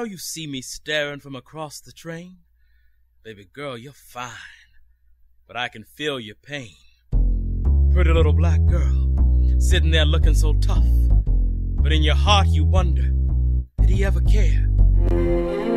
know you see me staring from across the train. Baby girl, you're fine, but I can feel your pain. Pretty little black girl, sitting there looking so tough, but in your heart you wonder, did he ever care?